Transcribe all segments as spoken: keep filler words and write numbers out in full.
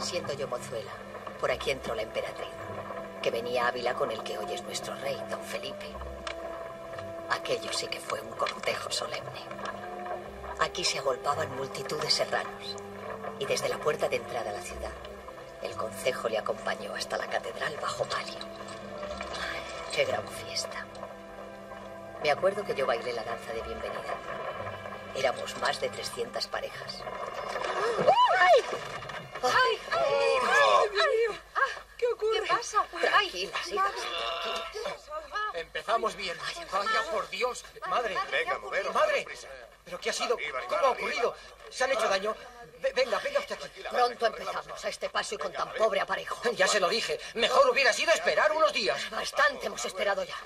Siendo yo mozuela, por aquí entró la emperatriz, que venía a Ávila con el que hoy es nuestro rey, don Felipe. Aquello sí que fue un cortejo solemne. Aquí se agolpaban multitud de serranos, y desde la puerta de entrada a la ciudad, el concejo le acompañó hasta la catedral bajo palio. Ay, ¡qué gran fiesta! Me acuerdo que yo bailé la danza de bienvenida. Éramos más de trescientas parejas. ¡Ay! ¡Ay! ¡Ay! ¡Ay! ¡Ay! ¿Qué ocurre? ¿Qué pasa? Tranquilas, hijas, tranquilas. Empezamos bien. Vaya, por Dios. Madre. Venga, moveros. Madre. ¿Pero qué ha sido? ¿Cómo ha ocurrido? ¿Se han hecho daño? Venga, venga usted aquí. Pronto empezamos a este paso y con tan pobre aparejo. Ya se lo dije. Mejor hubiera sido esperar unos días. Bastante hemos esperado ya.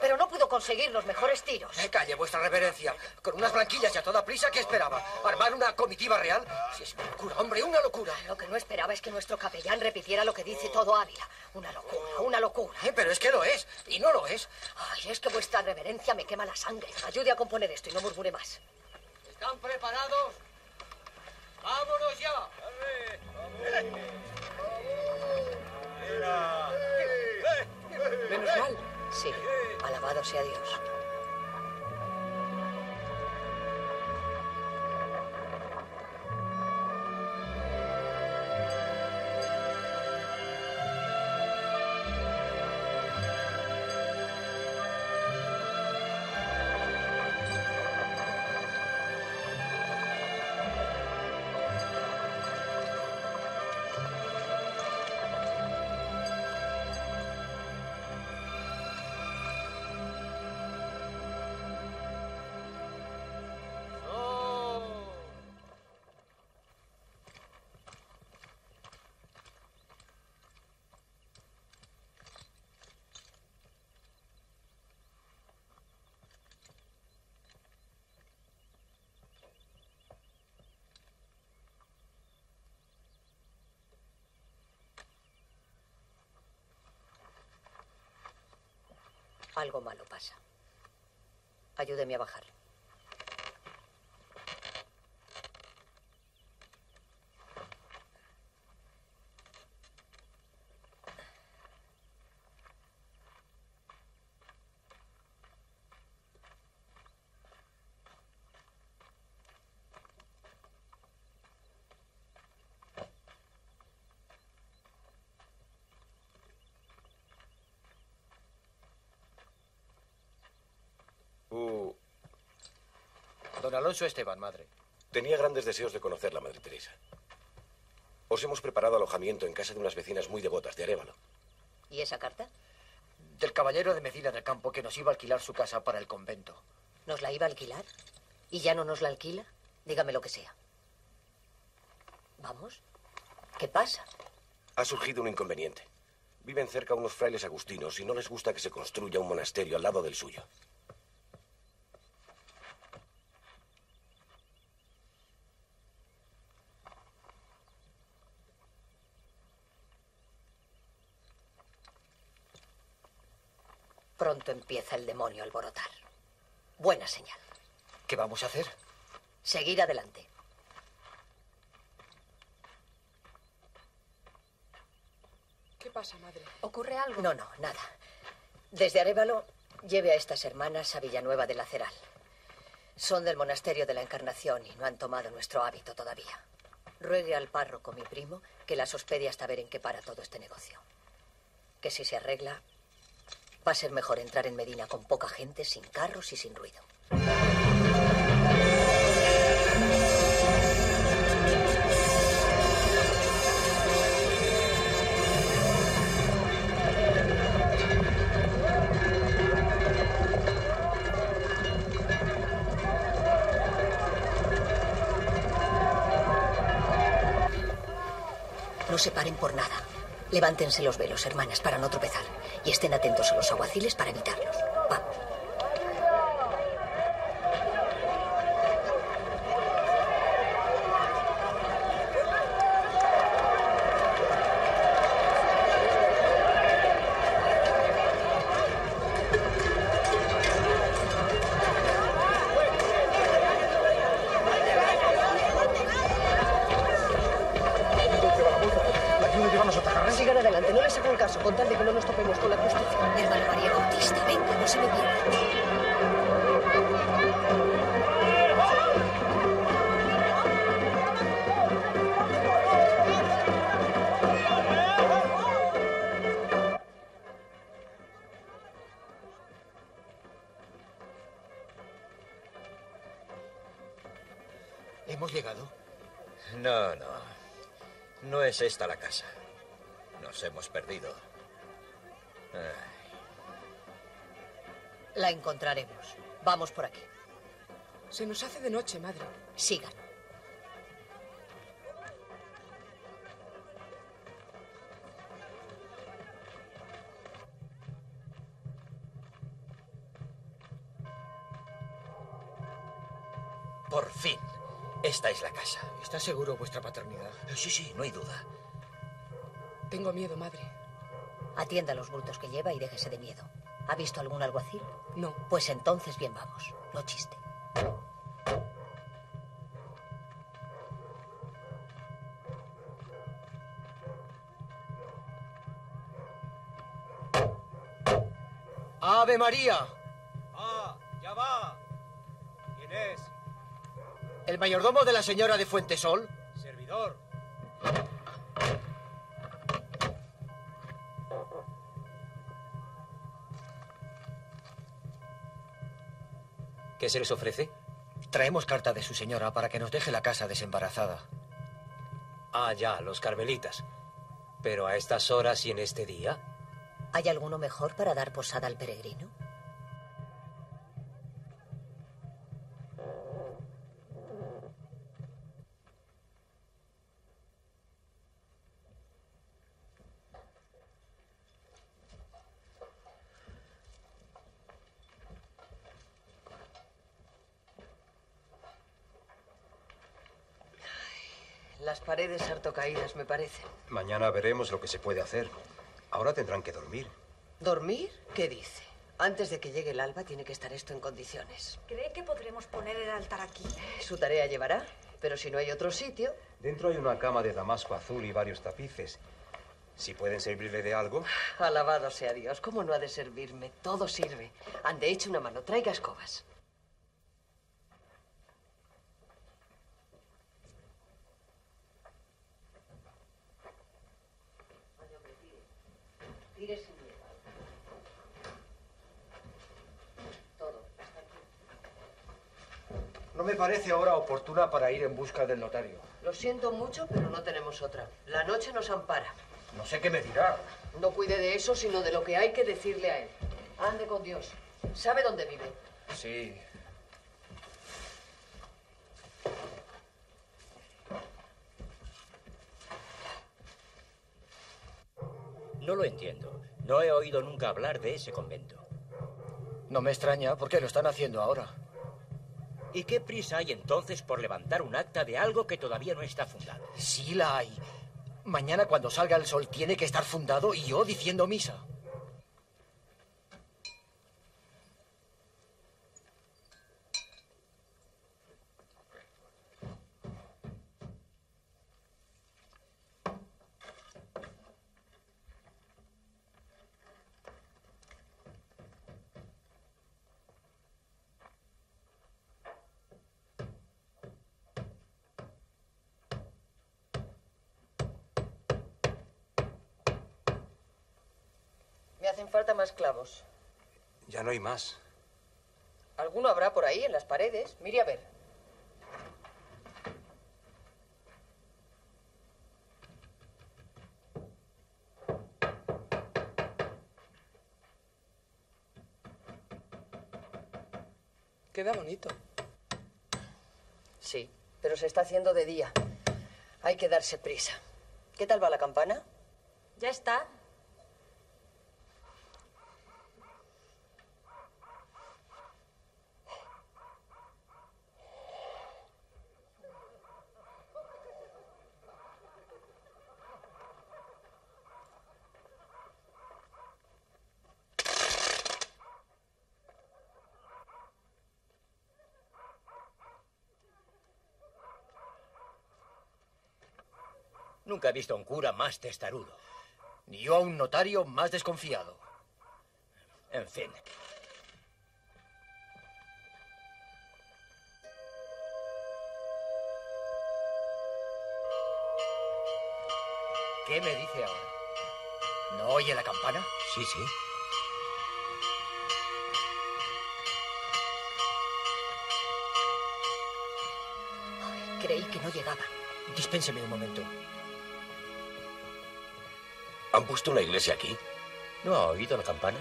Pero no pudo conseguir los mejores tiros. Eh, calle, vuestra reverencia. Con unas blanquillas y a toda prisa, ¿qué esperaba? ¿Armar una comitiva real? Si es una locura, hombre, una locura. Lo que no esperaba es que nuestro capellán repitiera lo que dice todo Ávila. Una locura, una locura. Eh, pero es que lo es, y no lo es. Ay, es que vuestra reverencia me quema la sangre. Ayude a componer esto y no murmure más. ¿Están preparados? ¡Vámonos ya! ¡Arre! ¡Vamos! ¡Mira! Menos mal. Sí, alabado sea Dios. Algo malo pasa. Ayúdeme a bajar. Don Alonso Esteban, madre. Tenía grandes deseos de conocer la Madre Teresa. Os hemos preparado alojamiento en casa de unas vecinas muy devotas de Arévalo. ¿Y esa carta? Del caballero de Medina del Campo que nos iba a alquilar su casa para el convento. ¿Nos la iba a alquilar? ¿Y ya no nos la alquila? Dígame lo que sea. ¿Vamos? ¿Qué pasa? Ha surgido un inconveniente. Viven cerca unos frailes agustinos y no les gusta que se construya un monasterio al lado del suyo. Pronto empieza el demonio a alborotar. Buena señal. ¿Qué vamos a hacer? Seguir adelante. ¿Qué pasa, madre? ¿Ocurre algo? No, no, nada. Desde Arévalo, lleve a estas hermanas a Villanueva de Laceral. Son del monasterio de la Encarnación y no han tomado nuestro hábito todavía. Ruegue al párroco, mi primo, que las hospede hasta ver en qué para todo este negocio. Que si se arregla... va a ser mejor entrar en Medina con poca gente, sin carros y sin ruido. No se paren por nada. Levántense los velos, hermanas, para no tropezar. Y estén atentos a los aguaciles para evitarlos. Vamos. Es esta la casa. Nos hemos perdido. Ay. La encontraremos. Vamos por aquí. Se nos hace de noche, madre. Sigan. Por fin. Esta es la casa. ¿Está seguro vuestra paternidad? Sí, sí, no hay duda. Tengo miedo, madre. Atienda los bultos que lleva y déjese de miedo. ¿Ha visto algún alguacil? No. Pues entonces bien vamos. No chiste. ¡Ave María! ¡Ah, ya va! ¿Quién es? ¿El mayordomo de la señora de Fuentesol? Servidor. ¿Qué se les ofrece? Traemos carta de su señora para que nos deje la casa desembarazada. Ah, ya, los carmelitas. Pero a estas horas y en este día... ¿Hay alguno mejor para dar posada al peregrino? Las paredes harto caídas, me parece. Mañana veremos lo que se puede hacer. Ahora tendrán que dormir. ¿Dormir? ¿Qué dice? Antes de que llegue el alba tiene que estar esto en condiciones. ¿Cree que podremos poner el altar aquí? Su tarea llevará, pero si no hay otro sitio... Dentro hay una cama de damasco azul y varios tapices. Si pueden servirle de algo... Alabado sea Dios, ¿cómo no ha de servirme? Todo sirve. Ande, eche una mano, traiga escobas. No me parece hora oportuna para ir en busca del notario. Lo siento mucho, pero no tenemos otra. La noche nos ampara. No sé qué me dirá. No cuide de eso, sino de lo que hay que decirle a él. Ande con Dios. ¿Sabe dónde vive? Sí. No lo entiendo. No he oído nunca hablar de ese convento. No me extraña, porque lo están haciendo ahora. ¿Y qué prisa hay entonces por levantar un acta de algo que todavía no está fundado? Sí la hay. Mañana cuando salga el sol tiene que estar fundado y yo diciendo misa. Hacen falta más clavos. Ya no hay más. ¿Alguno habrá por ahí en las paredes? Mire a ver. Queda bonito. Sí, pero se está haciendo de día. Hay que darse prisa. ¿Qué tal va la campana? Ya está. Nunca he visto a un cura más testarudo. Ni yo a un notario más desconfiado. En fin. ¿Qué me dice ahora? ¿No oye la campana? Sí, sí. Ay, creí que no llegaba. Dispénseme un momento. ¿Han puesto una iglesia aquí? ¿No ha oído la campana?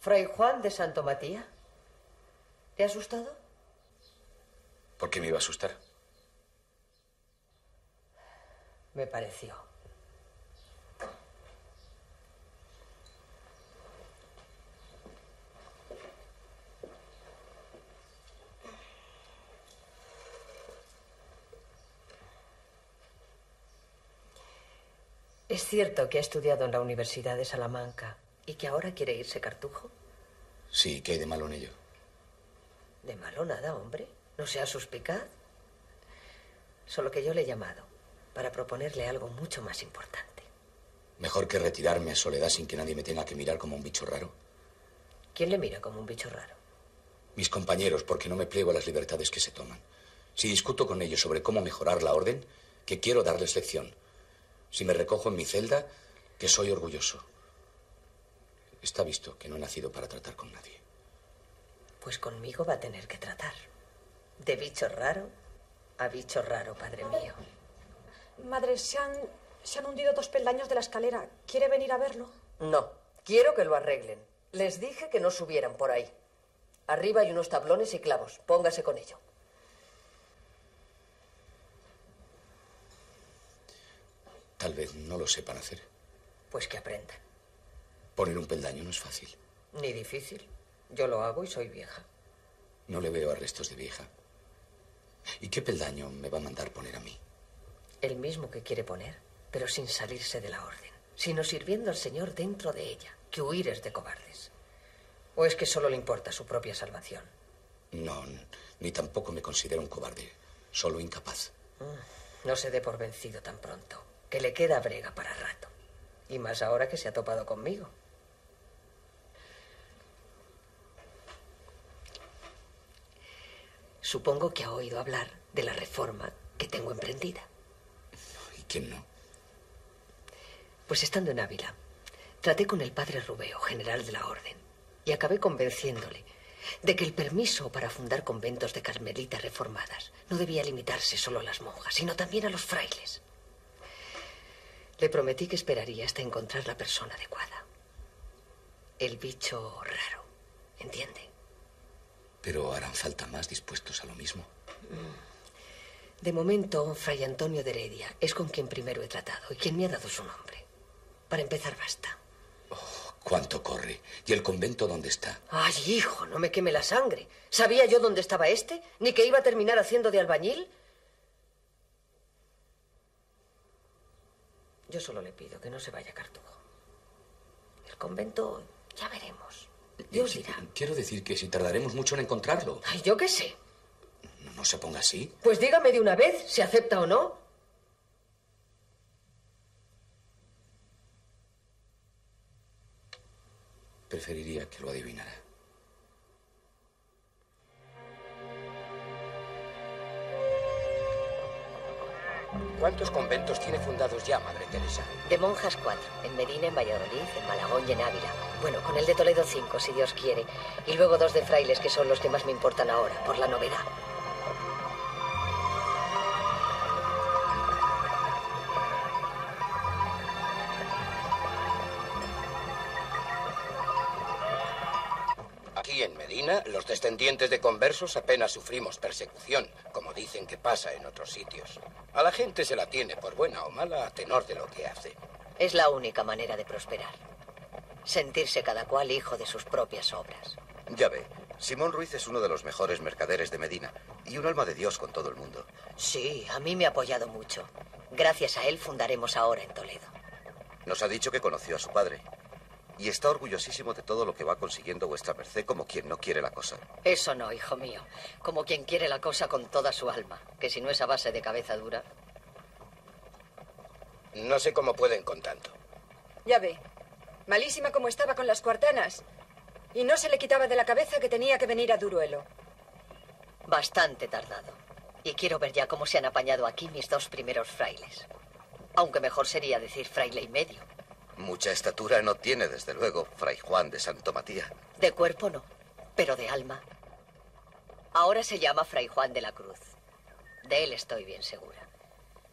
¿Fray Juan de Santo Matías? ¿Te ha asustado? ¿Por qué me iba a asustar? Me pareció. ¿Es cierto que ha estudiado en la Universidad de Salamanca y que ahora quiere irse cartujo? Sí, ¿qué hay de malo en ello? De malo nada, hombre. No sea suspicaz. Solo que yo le he llamado para proponerle algo mucho más importante. ¿Mejor que retirarme a soledad sin que nadie me tenga que mirar como un bicho raro? ¿Quién le mira como un bicho raro? Mis compañeros, porque no me pliego a las libertades que se toman. Si discuto con ellos sobre cómo mejorar la orden, que quiero darles lección. Si me recojo en mi celda, que soy orgulloso. Está visto que no he nacido para tratar con nadie. Pues conmigo va a tener que tratar. De bicho raro a bicho raro, padre mío. Madre, se han, se han hundido dos peldaños de la escalera. ¿Quiere venir a verlo? No, quiero que lo arreglen. Les dije que no subieran por ahí. Arriba hay unos tablones y clavos. Póngase con ello. Tal vez no lo sepan hacer. Pues que aprendan. Poner un peldaño no es fácil. Ni difícil. Yo lo hago y soy vieja. No le veo a restos de vieja. ¿Y qué peldaño me va a mandar poner a mí? El mismo que quiere poner, pero sin salirse de la orden, sino sirviendo al Señor dentro de ella, que huir es de cobardes. ¿O es que solo le importa su propia salvación? No, ni tampoco me considero un cobarde, solo incapaz. No se dé por vencido tan pronto. Que le queda brega para rato. Y más ahora que se ha topado conmigo. Supongo que ha oído hablar de la reforma que tengo emprendida. ¿Y quién no? Pues estando en Ávila, traté con el padre Rubeo, general de la orden, y acabé convenciéndole de que el permiso para fundar conventos de carmelitas reformadas no debía limitarse solo a las monjas, sino también a los frailes. Le prometí que esperaría hasta encontrar la persona adecuada. El bicho raro, ¿entiende? Pero harán falta más dispuestos a lo mismo. De momento, Fray Antonio de Heredia es con quien primero he tratado y quien me ha dado su nombre. Para empezar, basta. Oh, ¿cuánto corre? ¿Y el convento dónde está? Ay, hijo, no me queme la sangre. ¿Sabía yo dónde estaba este? ¿Ni que iba a terminar haciendo de albañil? Yo solo le pido que no se vaya Cartujo. El convento, ya veremos. Dios dirá. Quiero decir que si tardaremos mucho en encontrarlo. Ay, yo qué sé. No, no se ponga así. Pues dígame de una vez si acepta o no. Preferiría que lo adivinara. ¿Cuántos conventos tiene fundados ya, Madre Teresa? De monjas cuatro, en Medina, en Valladolid, en Malagón y en Ávila. Bueno, con el de Toledo cinco, si Dios quiere. Y luego dos de frailes, que son los que más me importan ahora, por la novedad. Aquí en Medina, los descendientes de conversos apenas sufrimos persecución, como dicen que pasa en otros sitios. A la gente se la tiene, por buena o mala, a tenor de lo que hace. Es la única manera de prosperar. Sentirse cada cual hijo de sus propias obras. Ya ve, Simón Ruiz es uno de los mejores mercaderes de Medina y un alma de Dios con todo el mundo. Sí, a mí me ha apoyado mucho. Gracias a él fundaremos ahora en Toledo. Nos ha dicho que conoció a su padre y está orgullosísimo de todo lo que va consiguiendo vuestra merced, como quien no quiere la cosa. Eso no, hijo mío. Como quien quiere la cosa con toda su alma, que si no es a base de cabeza dura. No sé cómo pueden con tanto. Ya ve, malísima como estaba con las cuartanas. Y no se le quitaba de la cabeza que tenía que venir a Duruelo. Bastante tardado. Y quiero ver ya cómo se han apañado aquí mis dos primeros frailes. Aunque mejor sería decir fraile y medio. Mucha estatura no tiene, desde luego, Fray Juan de Santo Matías. De cuerpo no, pero de alma. Ahora se llama Fray Juan de la Cruz. De él estoy bien segura.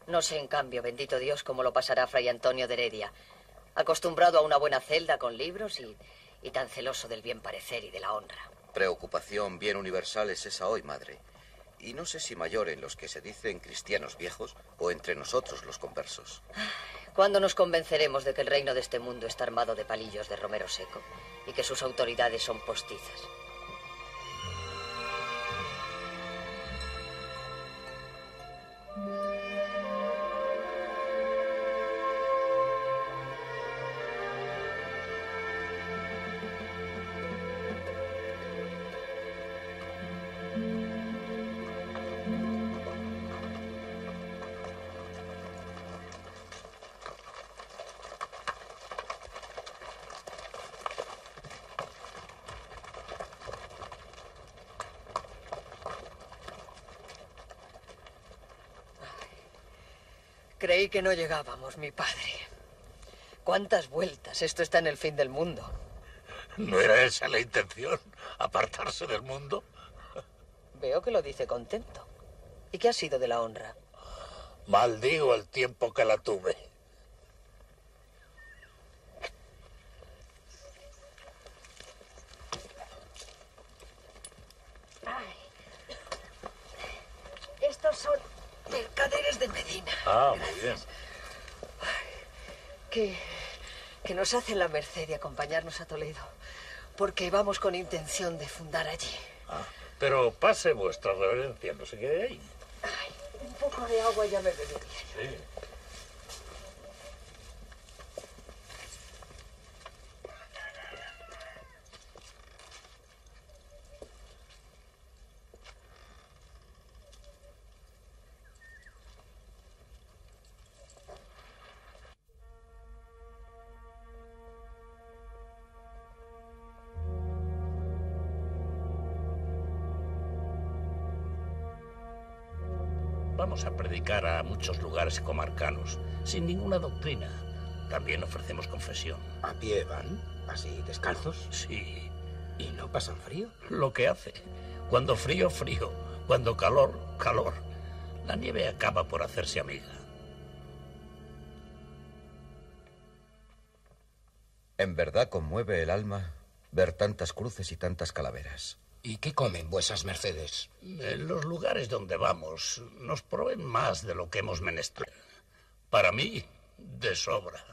No sé, en cambio, bendito Dios, cómo lo pasará Fray Antonio de Heredia. Acostumbrado a una buena celda con libros y, y tan celoso del bien parecer y de la honra. Preocupación bien universal es esa hoy, madre. Y no sé si mayor en los que se dicen cristianos viejos o entre nosotros los conversos. ¿Cuándo nos convenceremos de que el reino de este mundo está armado de palillos de romero seco y que sus autoridades son postizas? Creí que no llegábamos, mi padre. ¿Cuántas vueltas? Esto está en el fin del mundo. ¿No era esa la intención? ¿Apartarse del mundo? Veo que lo dice contento. ¿Y qué ha sido de la honra? Maldigo el tiempo que la tuve. Que, que nos hace la merced de acompañarnos a Toledo, porque vamos con intención de fundar allí. Ah, pero pase vuestra reverencia, no se quede ahí. Ay, un poco de agua ya me bebería. Sí. vamos a predicar a muchos lugares comarcanos, sin ninguna doctrina. También ofrecemos confesión. ¿A pie van? ¿Así descalzos? Sí. ¿Y no pasan frío? Lo que hace. Cuando frío, frío. Cuando calor, calor. La nieve acaba por hacerse amiga. En verdad conmueve el alma ver tantas cruces y tantas calaveras. ¿Y qué comen vuesas mercedes? En los lugares donde vamos nos proveen más de lo que hemos menester. Para mí, de sobra.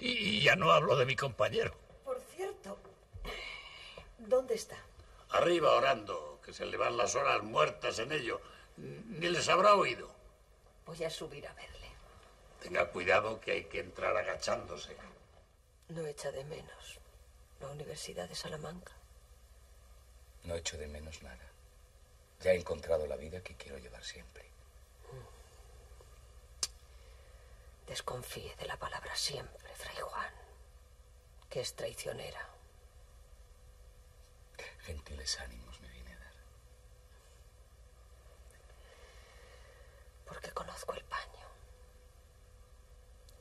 Y ya no hablo de mi compañero. Por cierto, ¿dónde está? Arriba orando, que se le van las horas muertas en ello. Ni les habrá oído. Voy a subir a verle. Tenga cuidado, que hay que entrar agachándose. No echa de menos la Universidad de Salamanca. No echo de menos nada. Ya he encontrado la vida que quiero llevar siempre. Desconfíe de la palabra siempre, Fray Juan, que es traicionera. Gentiles ánimos me viene a dar. Porque conozco el paño.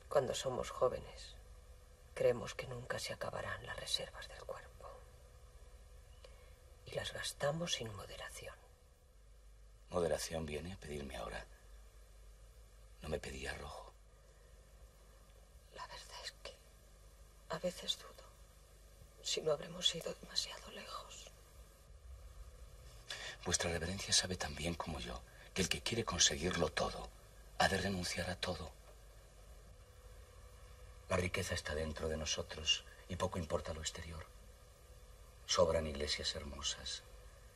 Cuando somos jóvenes, creemos que nunca se acabarán las reservas del cuerpo. Y las gastamos sin moderación. Moderación viene a pedirme ahora. No me pedía rojo. La verdad es que a veces dudo si no habremos ido demasiado lejos. Vuestra reverencia sabe tan bien como yo que el que quiere conseguirlo todo ha de renunciar a todo. La riqueza está dentro de nosotros y poco importa lo exterior. Sobran iglesias hermosas,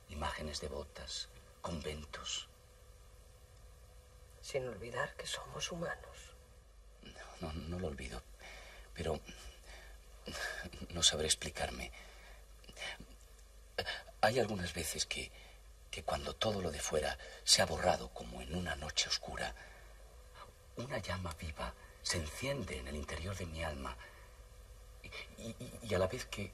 imágenes devotas, conventos. Sin olvidar que somos humanos. No, no, no lo olvido, pero no sabré explicarme. Hay algunas veces que, que cuando todo lo de fuera se ha borrado como en una noche oscura, una llama viva se enciende en el interior de mi alma y, y, y a la vez que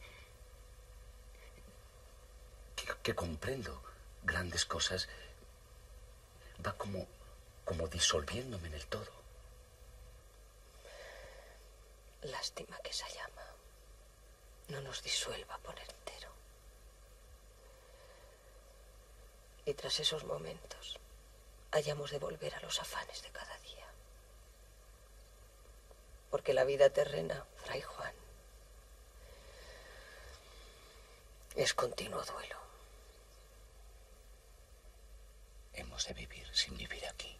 que comprendo grandes cosas, va como, como disolviéndome en el todo. Lástima que esa llama no nos disuelva por entero. Y tras esos momentos, hayamos de volver a los afanes de cada día. Porque la vida terrena, Fray Juan, es continuo duelo. Hemos de vivir sin vivir aquí.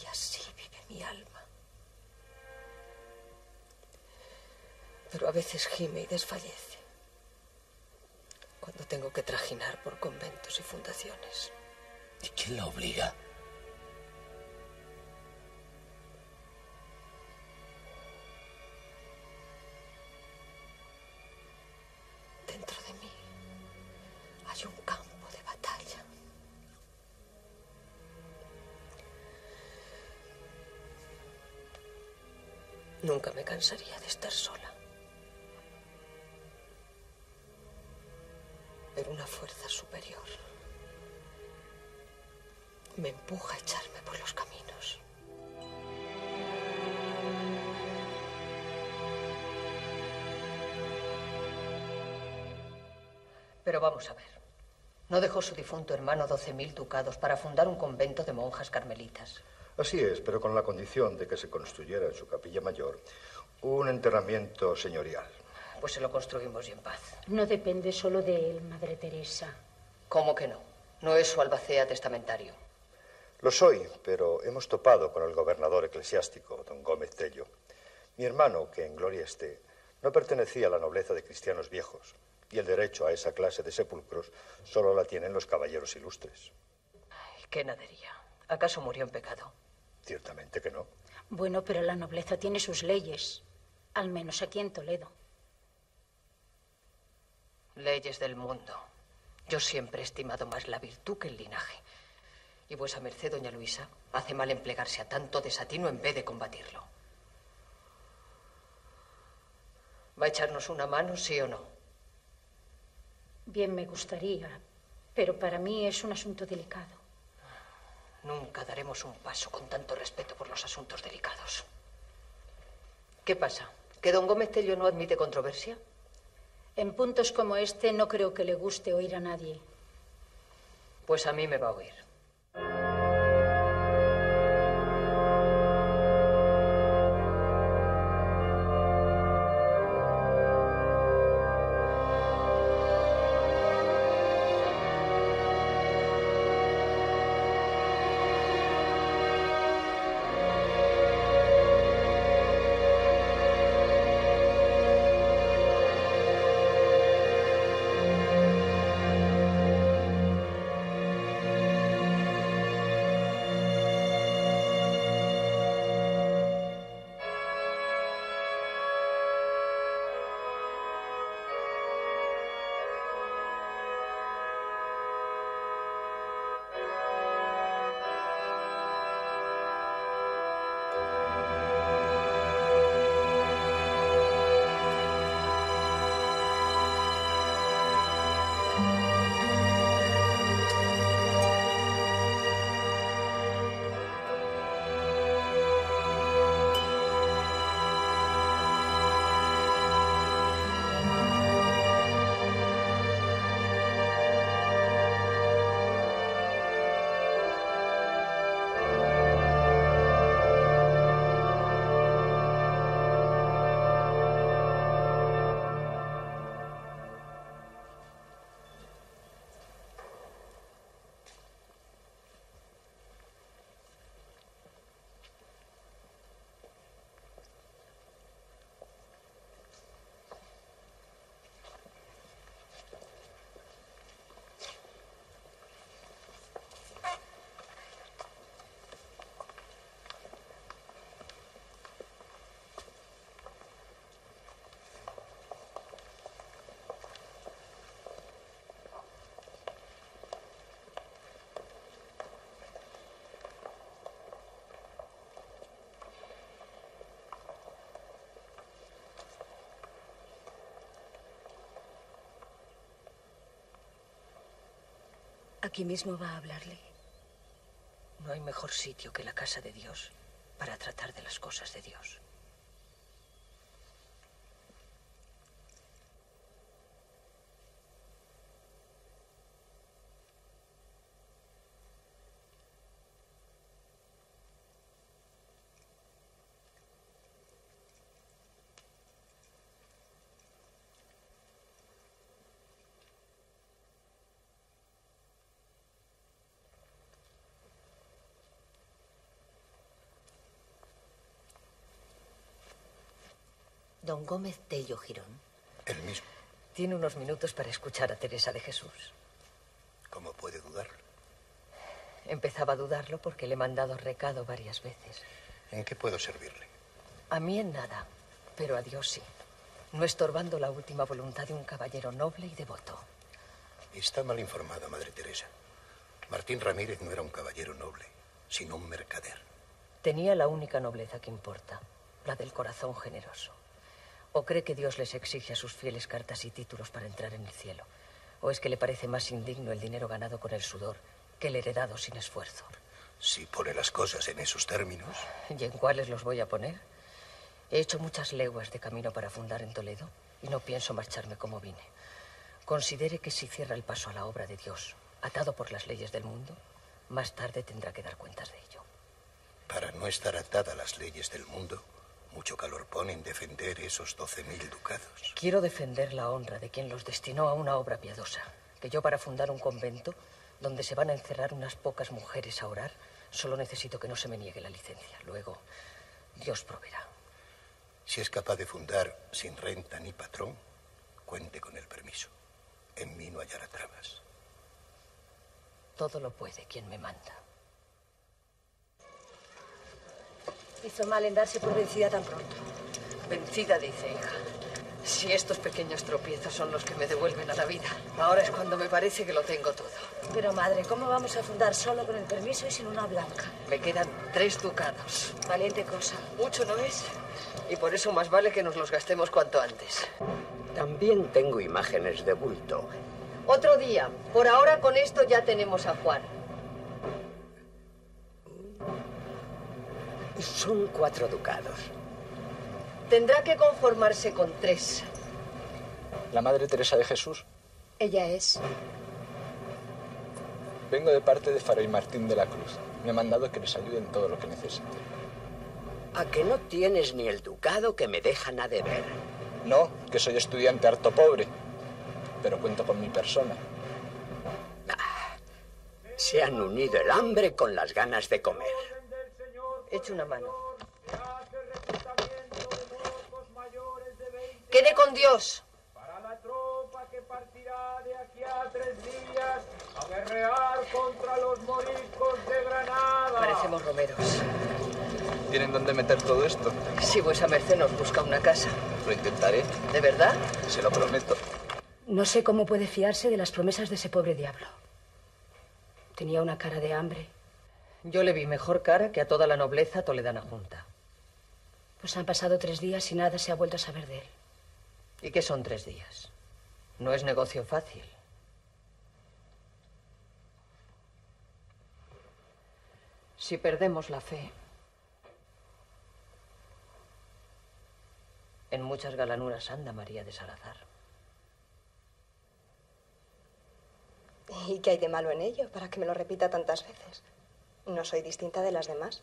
Y así vive mi alma. Pero a veces gime y desfallece cuando tengo que trajinar por conventos y fundaciones. ¿Y quién la obliga? Dentro de mí hay un campo. Nunca me cansaría de estar sola. Pero una fuerza superior me empuja a echarme por los caminos. Pero vamos a ver. ¿No dejó su difunto hermano doce mil ducados para fundar un convento de monjas carmelitas? Así es, pero con la condición de que se construyera en su capilla mayor un enterramiento señorial. Pues se lo construimos y en paz. No depende solo de él, Madre Teresa. ¿Cómo que no? No es su albacea testamentario. Lo soy, pero hemos topado con el gobernador eclesiástico, don Gómez Tello. Mi hermano, que en gloria esté, no pertenecía a la nobleza de cristianos viejos, y el derecho a esa clase de sepulcros solo la tienen los caballeros ilustres. Ay, qué nadería. ¿Acaso murió en pecado? Ciertamente que no. Bueno, pero la nobleza tiene sus leyes, al menos aquí en Toledo. Leyes del mundo. Yo siempre he estimado más la virtud que el linaje. Y vuesa merced, doña Luisa, hace mal emplearse a tanto desatino en vez de combatirlo. ¿Va a echarnos una mano, sí o no? Bien me gustaría, pero para mí es un asunto delicado. Nunca daremos un paso con tanto respeto por los asuntos delicados. ¿Qué pasa? ¿Que don Gómez Tello no admite controversia? En puntos como este no creo que le guste oír a nadie. Pues a mí me va a oír. Aquí mismo va a hablarle. No hay mejor sitio que la casa de Dios para tratar de las cosas de Dios. Don Gómez Tello Girón. El mismo. Tiene unos minutos para escuchar a Teresa de Jesús. ¿Cómo puede dudarlo? Empezaba a dudarlo porque le he mandado recado varias veces. ¿En qué puedo servirle? A mí en nada, pero a Dios sí. No estorbando la última voluntad de un caballero noble y devoto. Está mal informada, Madre Teresa. Martín Ramírez no era un caballero noble, sino un mercader. Tenía la única nobleza que importa, la del corazón generoso. ¿O cree que Dios les exige a sus fieles cartas y títulos para entrar en el cielo? ¿O es que le parece más indigno el dinero ganado con el sudor que el heredado sin esfuerzo? Si pone las cosas en esos términos... ¿Y en cuáles los voy a poner? He hecho muchas leguas de camino para fundar en Toledo y no pienso marcharme como vine. Considere que si cierra el paso a la obra de Dios, atado por las leyes del mundo, más tarde tendrá que dar cuentas de ello. Para no estar atada a las leyes del mundo... Mucho calor pone en defender esos doce mil ducados. Quiero defender la honra de quien los destinó a una obra piadosa, que yo para fundar un convento donde se van a encerrar unas pocas mujeres a orar, solo necesito que no se me niegue la licencia. Luego, Dios proveerá. Si es capaz de fundar sin renta ni patrón, cuente con el permiso. En mí no hallará trabas. Todo lo puede quien me manda. Hizo mal en darse por vencida tan pronto. Vencida, dice, hija. Si estos pequeños tropiezos son los que me devuelven a la vida, ahora es cuando me parece que lo tengo todo. Pero, madre, ¿cómo vamos a fundar solo con el permiso y sin una blanca? Me quedan tres ducados. Valiente cosa. Mucho no es. Y por eso más vale que nos los gastemos cuanto antes. También tengo imágenes de bulto. Otro día. Por ahora con esto ya tenemos a Juan. son cuatro ducados. Tendrá que conformarse con tres. ¿La Madre Teresa de Jesús? Ella es. Vengo de parte de Fray Martín de la Cruz. Me ha mandado que les ayude en todo lo que necesite. ¿A que no tienes ni el ducado que me dejan a deber? No, que soy estudiante harto pobre, pero cuento con mi persona. Ah, se han unido el hambre con las ganas de comer. Echa una mano. Quede con Dios. Para la tropa que partirá de aquí a tres días a guerrear contra los moriscos de Granada. Parecemos romeros. ¿Tienen dónde meter todo esto? Si vuesa merced nos busca una casa. Lo intentaré. ¿De verdad? Se lo prometo. No sé cómo puede fiarse de las promesas de ese pobre diablo. Tenía una cara de hambre. Yo le vi mejor cara que a toda la nobleza toledana junta. Pues han pasado tres días y nada se ha vuelto a saber de él. ¿Y qué son tres días? No es negocio fácil. Si perdemos la fe... En muchas galanuras anda María de Salazar. ¿Y qué hay de malo en ello para que me lo repita tantas veces? No soy distinta de las demás.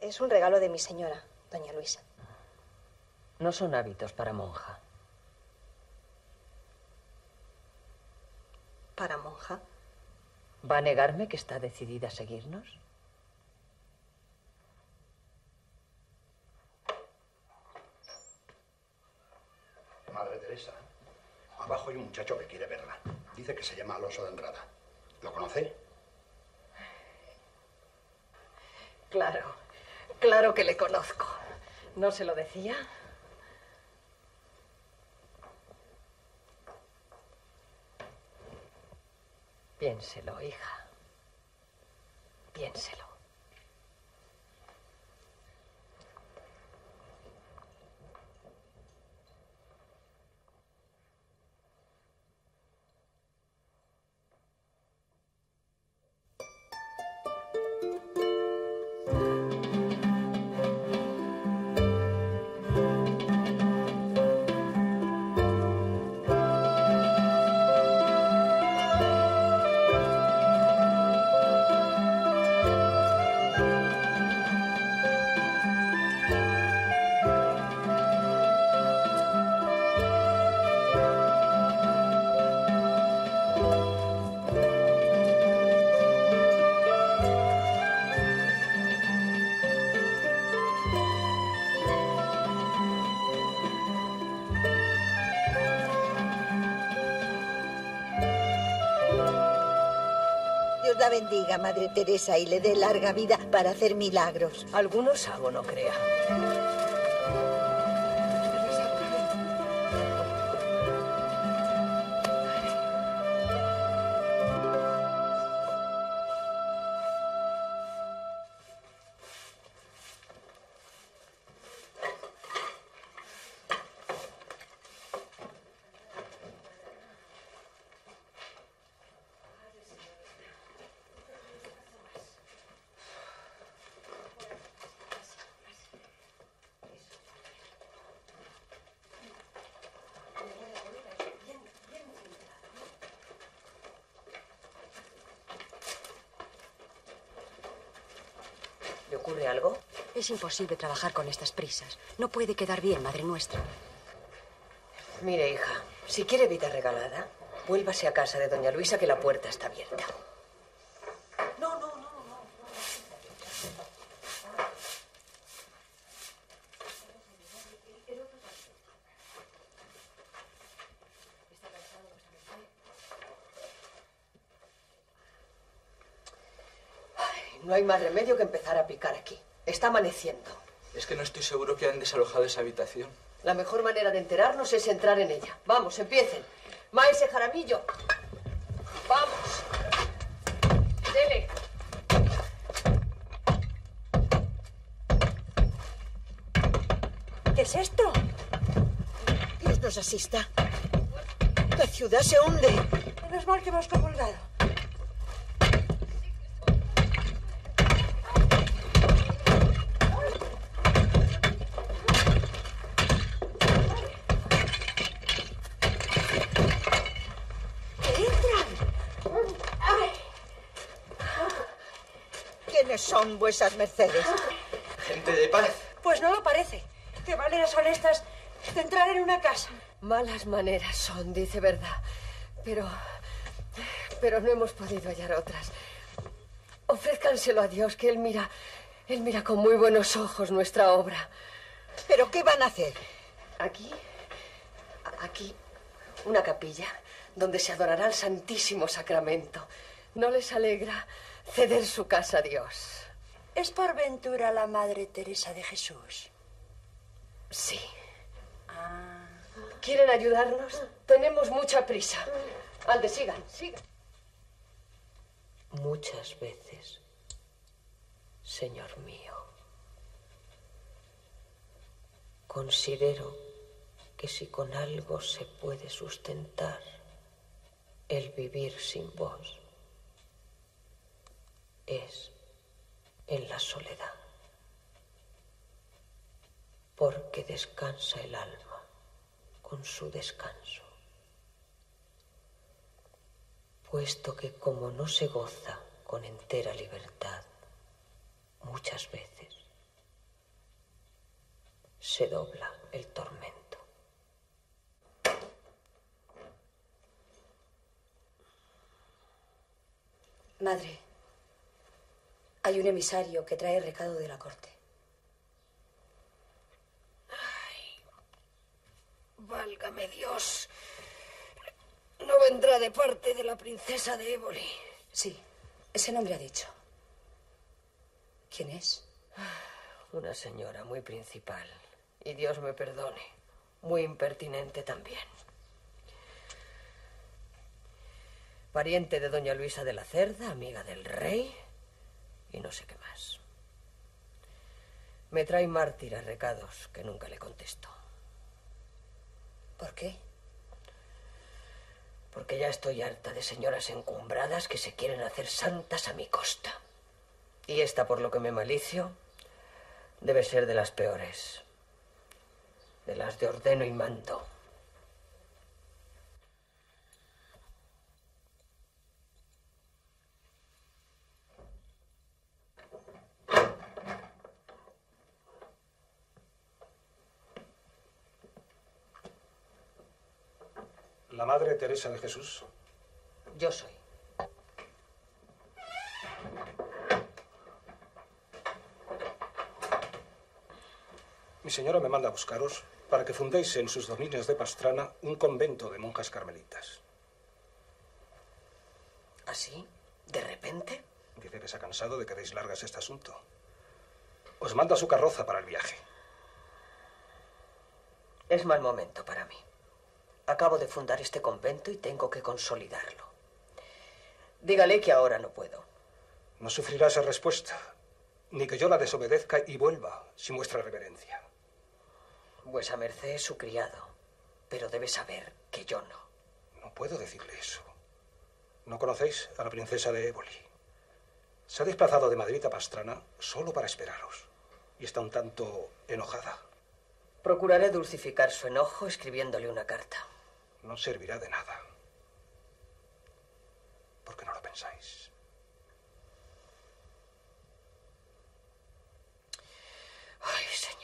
Es un regalo de mi señora, doña Luisa. No son hábitos para monja. ¿Para monja? ¿Va a negarme que está decidida a seguirnos? Madre Teresa, abajo hay un muchacho que quiere verla. Dice que se llama Alonso de Andrada. ¿Lo conoce? Claro, claro que le conozco. ¿No se lo decía? Piénselo, hija. Piénselo. La bendiga, Madre Teresa, y le dé larga vida para hacer milagros. Algunos hago, no crea. ¿Le ocurre algo? Es imposible trabajar con estas prisas. No puede quedar bien, Madre Nuestra. Mire, hija, si quiere vida regalada, vuélvase a casa de doña Luisa, que la puerta está abierta. No, no, no, no. No hay más remedio que empezar a picar aquí. Está amaneciendo. Es que no estoy seguro que han desalojado esa habitación. La mejor manera de enterarnos es entrar en ella. Vamos, empiecen. Maese Jaramillo. Vamos. Dene. ¿Qué es esto? Dios nos asista. La ciudad se hunde. Menos mal que hemos comulgado. ¿Quiénes son vuesas mercedes? Gente de paz. Pues no lo parece. ¿Qué maneras son estas de entrar en una casa? Malas maneras son, dice verdad. Pero... pero no hemos podido hallar otras. Ofrézcanselo a Dios, que Él mira... Él mira con muy buenos ojos nuestra obra. ¿Pero qué van a hacer? Aquí... aquí... una capilla donde se adorará al Santísimo Sacramento. ¿No les alegra ceder su casa a Dios? ¿Es por ventura la Madre Teresa de Jesús? Sí. Ah. ¿Quieren ayudarnos? Tenemos mucha prisa. Alde, sigan, sigan. Muchas veces, Señor mío, considero que si con algo se puede sustentar el vivir sin vos, es en la soledad, porque descansa el alma con su descanso, puesto que como no se goza con entera libertad, muchas veces se dobla el tormento. Madre, hay un emisario que trae recado de la corte. Ay, válgame Dios. No vendrá de parte de la princesa de Éboli. Sí, ese nombre ha dicho. ¿Quién es? Una señora muy principal. Y Dios me perdone. Muy impertinente también. Pariente de doña Luisa de la Cerda, amiga del rey y no sé qué más. Me trae mártir a recados que nunca le contesto. ¿Por qué? Porque ya estoy harta de señoras encumbradas que se quieren hacer santas a mi costa. Y esta, por lo que me malicio, debe ser de las peores. De las de ordeno y mando. ¿La Madre Teresa de Jesús? Yo soy. Mi señora me manda a buscaros para que fundéis en sus dominios de Pastrana un convento de monjas carmelitas. ¿Así? ¿De repente? Dice que se ha cansado de que deis largas este asunto. Os manda su carroza para el viaje. Es mal momento para mí. Acabo de fundar este convento y tengo que consolidarlo. Dígale que ahora no puedo. No sufrirá esa respuesta, ni que yo la desobedezca y vuelva sin vuestra reverencia. Vuesa merced es su criado, pero debe saber que yo no. No puedo decirle eso. No conocéis a la princesa de Éboli. Se ha desplazado de Madrid a Pastrana solo para esperaros, y está un tanto enojada. Procuraré dulcificar su enojo escribiéndole una carta. No servirá de nada. ¿Por qué no lo pensáis? Ay, Señor.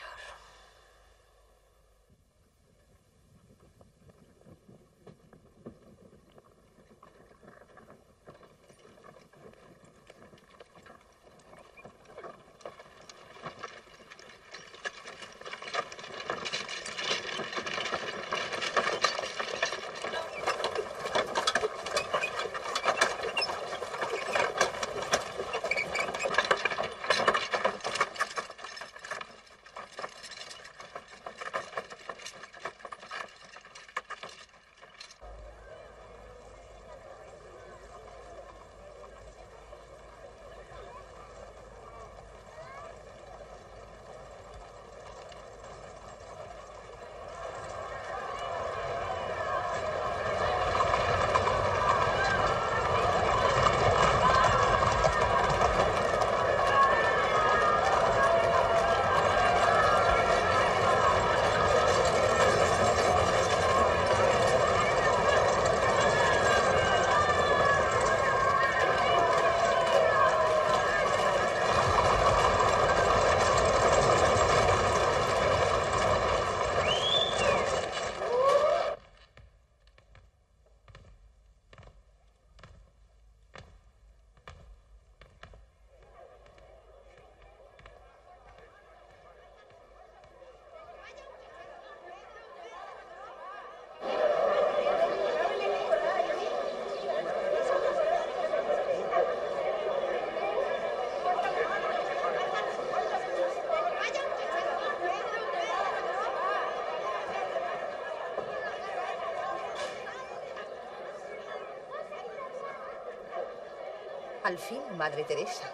Al fin, Madre Teresa.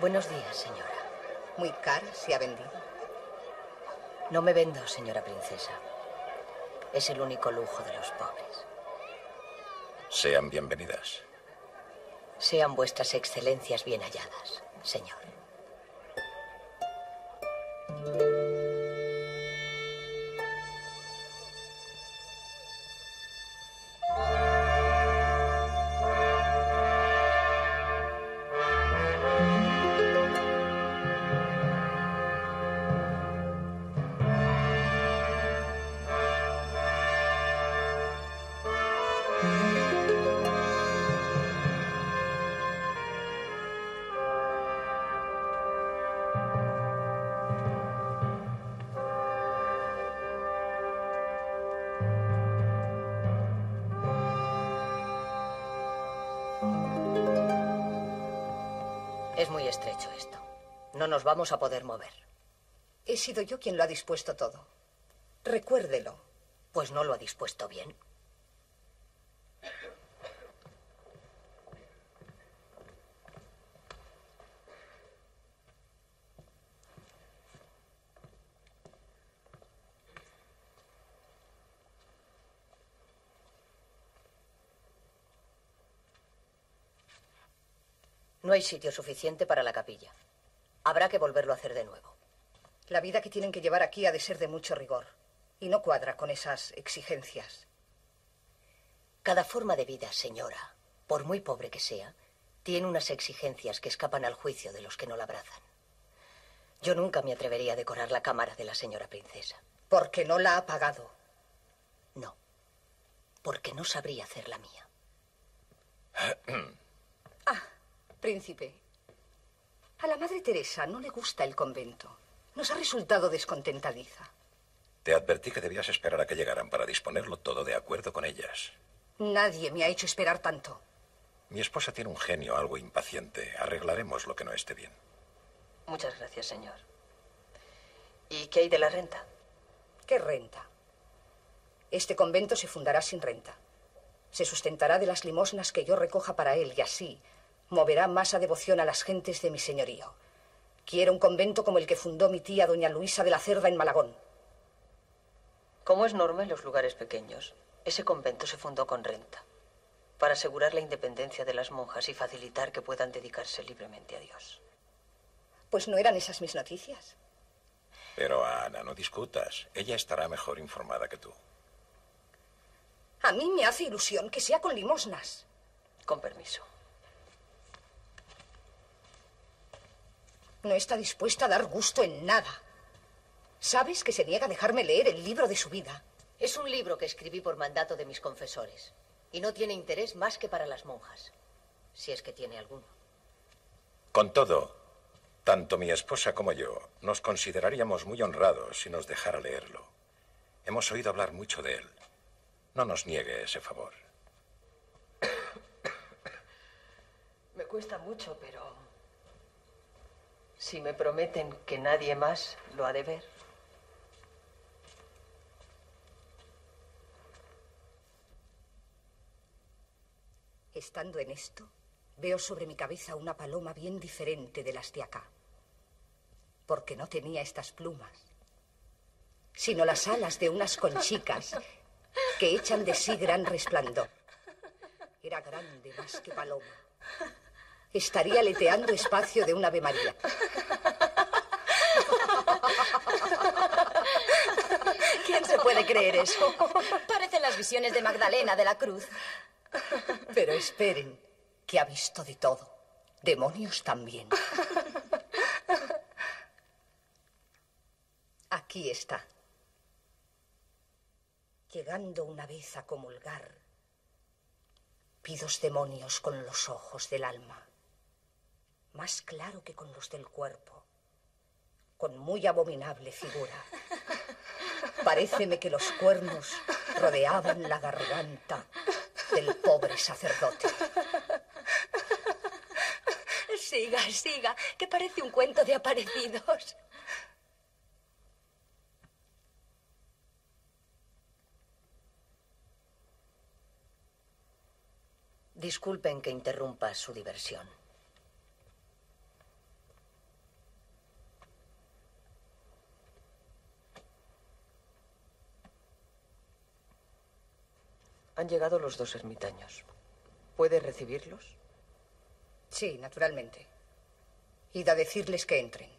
Buenos días, señora. Muy cara se ha vendido. No me vendo, señora princesa. Es el único lujo de los pobres. Sean bienvenidas. Sean vuestras excelencias bien halladas, señor. Estrecho esto. No nos vamos a poder mover. He sido yo quien lo ha dispuesto todo. Recuérdelo, pues no lo ha dispuesto bien. No hay sitio suficiente para la capilla. Habrá que volverlo a hacer de nuevo. La vida que tienen que llevar aquí ha de ser de mucho rigor y no cuadra con esas exigencias. Cada forma de vida, señora, por muy pobre que sea, tiene unas exigencias que escapan al juicio de los que no la abrazan. Yo nunca me atrevería a decorar la cámara de la señora princesa. Porque no la ha pagado. No, porque no sabría hacer la mía. Ah. Príncipe, a la Madre Teresa no le gusta el convento. Nos ha resultado descontentadiza. Te advertí que debías esperar a que llegaran para disponerlo todo de acuerdo con ellas. Nadie me ha hecho esperar tanto. Mi esposa tiene un genio algo impaciente. Arreglaremos lo que no esté bien. Muchas gracias, señor. ¿Y qué hay de la renta? ¿Qué renta? Este convento se fundará sin renta. Se sustentará de las limosnas que yo recoja para él y así moverá más a devoción a las gentes de mi señorío. Quiero un convento como el que fundó mi tía doña Luisa de la Cerda en Malagón. Como es norma en los lugares pequeños, ese convento se fundó con renta, para asegurar la independencia de las monjas y facilitar que puedan dedicarse libremente a Dios. Pues no eran esas mis noticias. Pero, Ana, no discutas. Ella estará mejor informada que tú. A mí me hace ilusión que sea con limosnas. Con permiso. No está dispuesta a dar gusto en nada. ¿Sabes que se niega a dejarme leer el libro de su vida? Es un libro que escribí por mandato de mis confesores y no tiene interés más que para las monjas, si es que tiene alguno. Con todo, tanto mi esposa como yo nos consideraríamos muy honrados si nos dejara leerlo. Hemos oído hablar mucho de él. No nos niegue ese favor. Me cuesta mucho, pero si me prometen que nadie más lo ha de ver. Estando en esto, veo sobre mi cabeza una paloma bien diferente de las de acá, porque no tenía estas plumas, sino las alas de unas conchicas que echan de sí gran resplandor. Era grande más que paloma. Estaría aleteando espacio de un Ave María. ¿Quién se puede creer eso? Parecen las visiones de Magdalena de la Cruz. Pero esperen, que ha visto de todo. Demonios también. Aquí está. Llegando una vez a comulgar, pidos demonios con los ojos del alma, más claro que con los del cuerpo, con muy abominable figura. Paréceme que los cuernos rodeaban la garganta del pobre sacerdote. Siga, siga, que parece un cuento de aparecidos. Disculpen que interrumpa su diversión. Han llegado los dos ermitaños. ¿Puede recibirlos? Sí, naturalmente. Id a decirles que entren.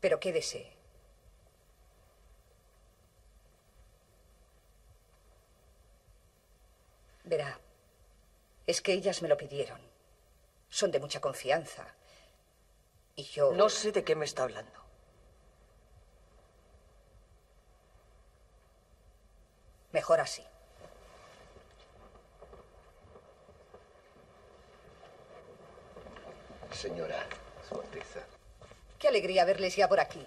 Pero quédese. Verá, es que ellas me lo pidieron. Son de mucha confianza. Y yo... No sé de qué me está hablando. Mejor así. Señora, Su Alteza. Qué alegría verles ya por aquí.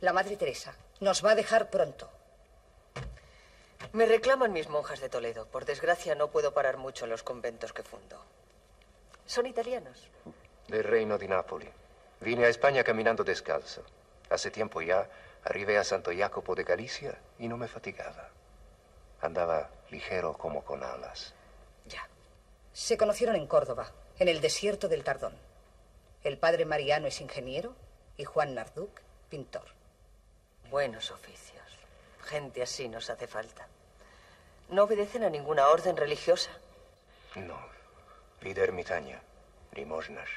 La Madre Teresa nos va a dejar pronto. Me reclaman mis monjas de Toledo. Por desgracia no puedo parar mucho en los conventos que fundo. Son italianos. Del reino de Nápoles. Vine a España caminando descalzo. Hace tiempo ya arribé a Santo Jacopo de Galicia y no me fatigaba. Andaba ligero como con alas. Ya. Se conocieron en Córdoba, en el desierto del Tardón. El padre Mariano es ingeniero y Juan Narduc, pintor. Buenos oficios. Gente así nos hace falta. ¿No obedecen a ninguna orden religiosa? No. Vida ermitaña, limosnas,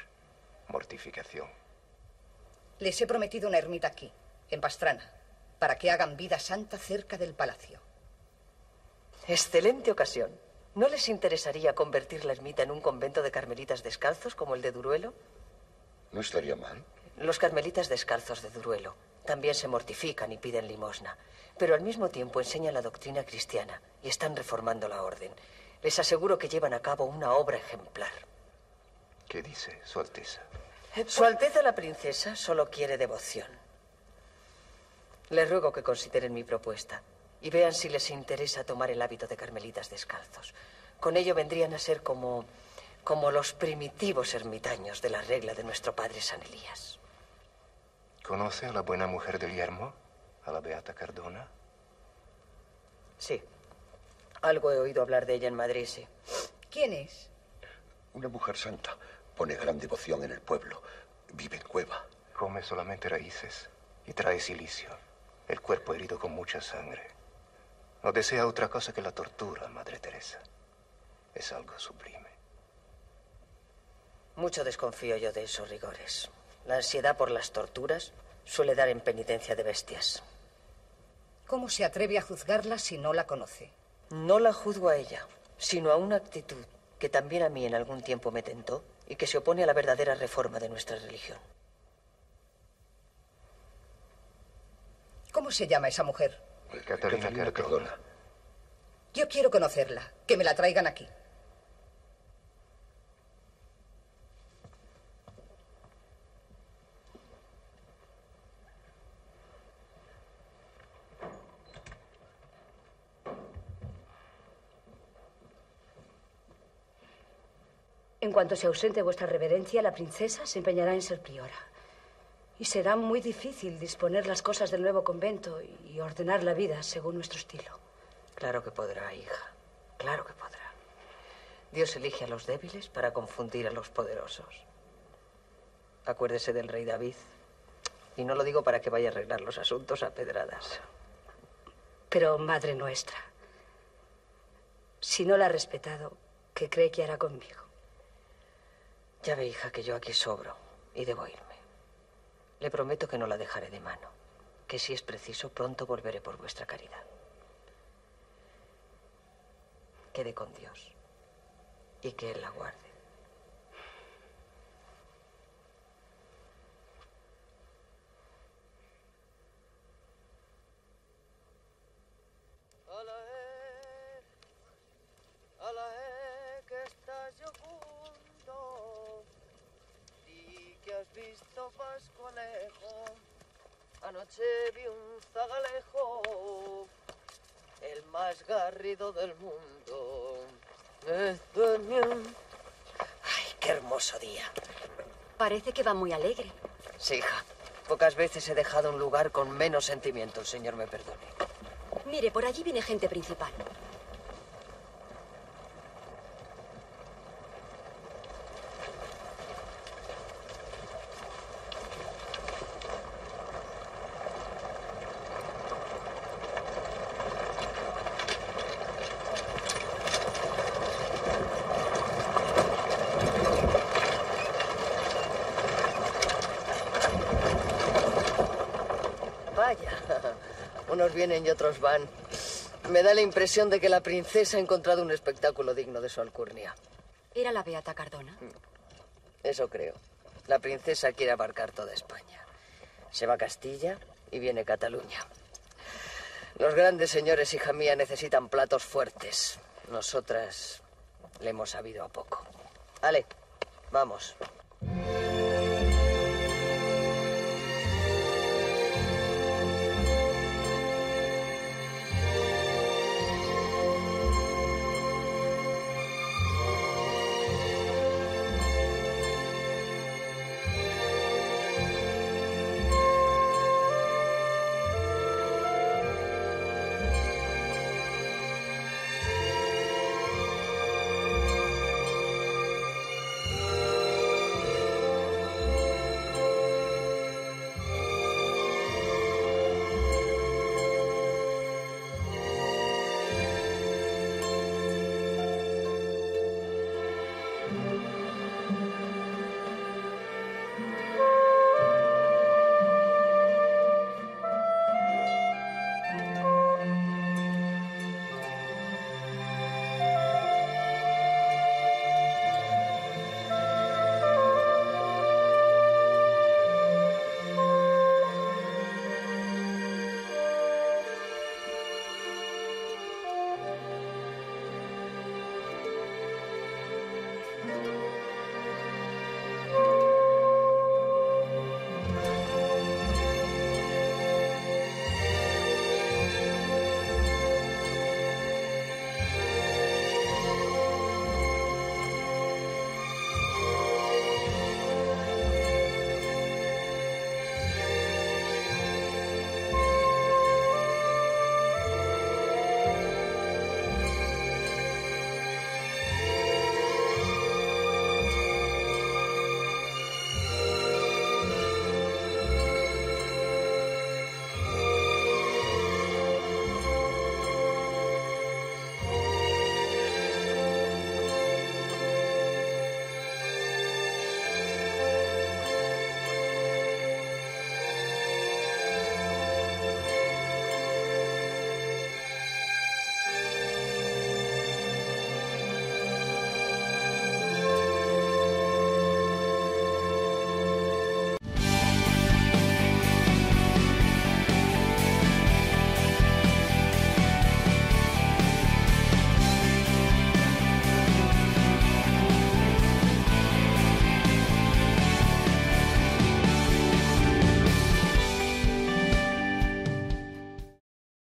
mortificación. Les he prometido una ermita aquí, en Pastrana, para que hagan vida santa cerca del palacio. Excelente ocasión. ¿No les interesaría convertir la ermita en un convento de carmelitas descalzos como el de Duruelo? No estaría mal. Los carmelitas descalzos de Duruelo también se mortifican y piden limosna, pero al mismo tiempo enseñan la doctrina cristiana y están reformando la orden. Les aseguro que llevan a cabo una obra ejemplar. ¿Qué dice Su Alteza? Su Alteza la Princesa solo quiere devoción. Les ruego que consideren mi propuesta. Y vean si les interesa tomar el hábito de carmelitas descalzos. Con ello vendrían a ser como, como los primitivos ermitaños de la regla de nuestro padre San Elías. ¿Conoce a la buena mujer del Yermo? ¿A la Beata Cardona? Sí. Algo he oído hablar de ella en Madrid, sí. ¿Quién es? Una mujer santa. Pone gran devoción en el pueblo. Vive en cueva. Come solamente raíces y trae silicio. El cuerpo herido con mucha sangre. No desea otra cosa que la tortura, Madre Teresa. Es algo sublime. Mucho desconfío yo de esos rigores. La ansiedad por las torturas suele dar en penitencia de bestias. ¿Cómo se atreve a juzgarla si no la conoce? No la juzgo a ella, sino a una actitud que también a mí en algún tiempo me tentó y que se opone a la verdadera reforma de nuestra religión. ¿Cómo se llama esa mujer? Catalina Cardona. Yo quiero conocerla. Que me la traigan aquí. En cuanto se ausente vuestra reverencia, la princesa se empeñará en ser priora. Y será muy difícil disponer las cosas del nuevo convento y ordenar la vida según nuestro estilo. Claro que podrá, hija. Claro que podrá. Dios elige a los débiles para confundir a los poderosos. Acuérdese del rey David. Y no lo digo para que vaya a arreglar los asuntos a pedradas. Pero, madre nuestra, si no la ha respetado, ¿qué cree que hará conmigo? Ya ve, hija, que yo aquí sobro y debo irme. Le prometo que no la dejaré de mano, que si es preciso pronto volveré por vuestra caridad. Quede con Dios y que Él la guarde. Visto pascualejo, anoche vi un zagalejo, el más garrido del mundo. Esto es bien. Ay, qué hermoso día. Parece que va muy alegre. Sí, hija. Pocas veces he dejado un lugar con menos sentimiento, el señor me perdone. Mire, por allí viene gente principal. vaya. Unos vienen y otros van. Me da la impresión de que la princesa ha encontrado un espectáculo digno de su alcurnia. ¿Era la Beata Cardona? Eso creo. La princesa quiere abarcar toda España. Se va a Castilla y viene a Cataluña. Los grandes señores, hija mía, necesitan platos fuertes. Nosotras le hemos sabido a poco. Ale, vamos.